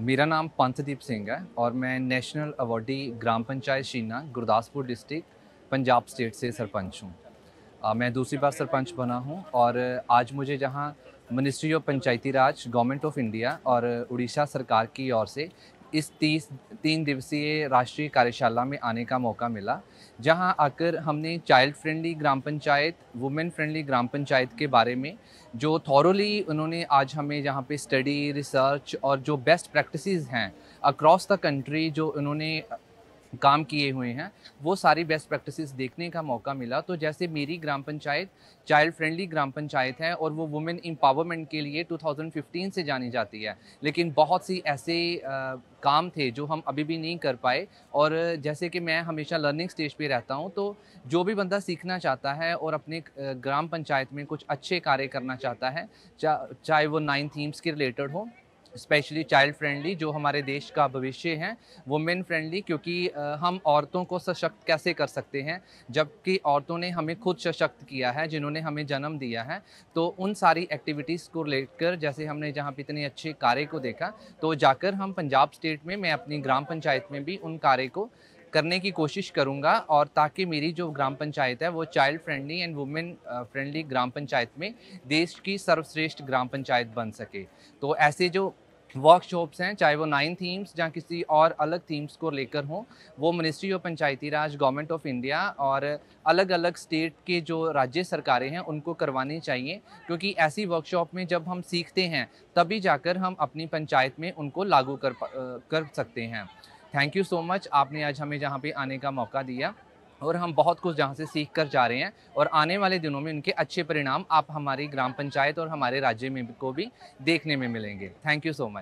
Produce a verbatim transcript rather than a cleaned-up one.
मेरा नाम पंचदीप सिंह है और मैं नेशनल अवार्डी ग्राम पंचायत शीना गुरदासपुर डिस्ट्रिक्ट पंजाब स्टेट से सरपंच हूँ। मैं दूसरी बार सरपंच बना हूँ और आज मुझे जहाँ ministry of Panchayati Raj government of India और उड़ीसा सरकार की ओर से इस तीस तीन दिवसीय राष्ट्रीय कार्यशाला में आने का मौका मिला, जहां आकर हमने चाइल्ड फ्रेंडली ग्राम पंचायत, वुमेन फ्रेंडली ग्राम पंचायत के बारे में जो थॉरोली उन्होंने आज हमें जहां पे स्टडी, रिसर्च और जो बेस्ट प्रैक्टिसेस हैं अक्रॉस द कंट्री जो उन्होंने काम किए हुए हैं, वो सारी बेस्ट प्रैक्टिसेस देखने का मौका मिला। तो जैसे मेरी ग्राम पंचायत चाइल्ड फ्रेंडली ग्राम पंचायत है और वो वुमेन एम्पावरमेंट के लिए दो हज़ार पंद्रह से जानी जाती है, लेकिन बहुत सी ऐसे आ, काम थे जो हम अभी भी नहीं कर पाए। और जैसे कि मैं हमेशा लर्निंग स्टेज पे रहता हूँ, तो जो भी बंदा सीखना चाहता है और अपने ग्राम पंचायत में कुछ अच्छे कार्य करना चाहता है, चा, चाहे वो नाइन थीम्स के रिलेटेड हो, स्पेशली चाइल्ड फ्रेंडली जो हमारे देश का भविष्य है, वुमेन फ्रेंडली क्योंकि हम औरतों को सशक्त कैसे कर सकते हैं, जबकि औरतों ने हमें खुद सशक्त किया है जिन्होंने हमें जन्म दिया है। तो उन सारी एक्टिविटीज़ को लेकर जैसे हमने जहाँ पे इतने अच्छे कार्य को देखा, तो जाकर हम पंजाब स्टेट में मैं अपनी ग्राम पंचायत में भी उन कार्य को करने की कोशिश करूंगा, और ताकि मेरी जो ग्राम पंचायत है वो child friendly and women friendly ग्राम पंचायत में देश की सर्वश्रेष्ठ ग्राम पंचायत बन सके। तो ऐसे जो वर्कशॉप्स हैं, चाहे वो नाइन थीम्स या किसी और अलग थीम्स को लेकर हों, वो ministry of Panchayati Raj, government of India और अलग अलग स्टेट के जो राज्य सरकारें हैं उनको करवानी चाहिए, क्योंकि ऐसी वर्कशॉप में जब हम सीखते हैं तभी जाकर हम अपनी पंचायत में उनको लागू कर कर सकते हैं। थैंक यू सो मच, आपने आज हमें जहाँ पे आने का मौका दिया और हम बहुत कुछ जहाँ से सीख कर जा रहे हैं, और आने वाले दिनों में उनके अच्छे परिणाम आप हमारी ग्राम पंचायत और हमारे राज्य में को भी देखने में मिलेंगे। Thank you so much.